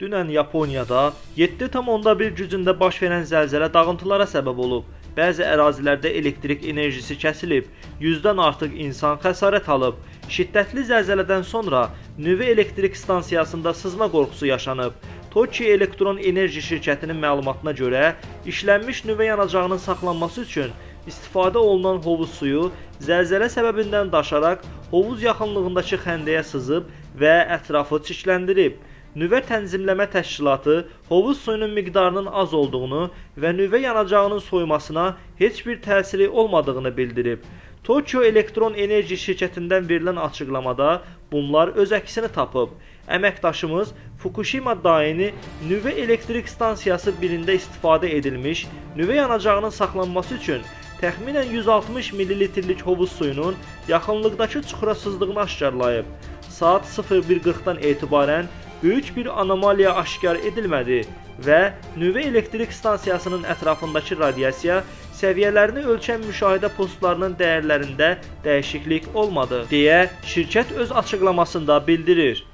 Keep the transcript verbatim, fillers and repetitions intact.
Dünən Yaponiyada yeddi tam onda bir gücündə baş verən zəlzələ dağıntılara səbəb olub. Bəzi ərazilərdə elektrik enerjisi kəsilib, yüzdən artıq insan xəsarət alıb. Şiddətli zəlzələdən sonra nüvə elektrik stansiyasında sızma qorxusu yaşanıb. Tokyo Elektron enerji şirkətinin məlumatına görə işlənmiş nüvə yanacağının saxlanması üçün istifadə olunan hovuz suyu zəlzələ səbəbindən daşaraq hovuz yaxınlığındakı xəndəyə sızıb və ətrafı çirkləndirib. Nüvə Tənzimləmə Təşkilatı hovuz suyunun miqdarının az olduğunu və nüvə yanacağının soymasına heç bir təsiri olmadığını bildirib. Tokyo Elektron Enerji şirkətindən verilən açıqlamada bunlar öz əksini tapıb. Əməkdaşımız Fukushima daini nüvə elektrik stansiyası birində istifadə edilmiş nüvə yanacağının saxlanması üçün təxminən yüz altmış millilitrlik hovuz suyunun yaxınlıqdakı çuxura sızdığını aşkarlayıb. Saat sıfır bir qırxdan etibarən büyük bir anomaliya aşkar edilmədi və nüvə elektrik stansiyasının ətrafındakı radiasiya səviyyələrini ölçən müşahidə postlarının dəyərlərində dəyişiklik olmadı, deyə şirkət öz açıqlamasında bildirir.